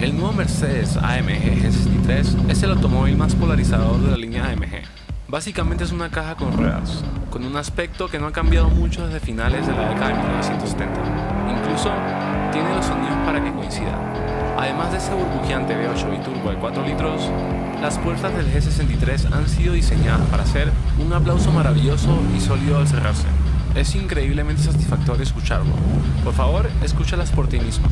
El nuevo Mercedes AMG G63 es el automóvil más polarizador de la línea AMG. Básicamente es una caja con ruedas, con un aspecto que no ha cambiado mucho desde finales de la década de 1970. Incluso tiene los sonidos para que coincidan. Además de ese burbujeante V8 biturbo de 4 litros, las puertas del G63 han sido diseñadas para hacer un aplauso maravilloso y sólido al cerrarse. Es increíblemente satisfactorio escucharlo. Por favor, escúchalas por ti mismo.